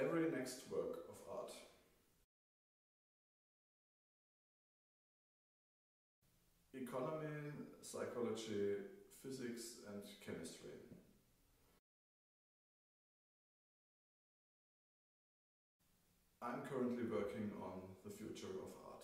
every next work of art. Economy, psychology, physics and chemistry. I'm currently working on the future of art.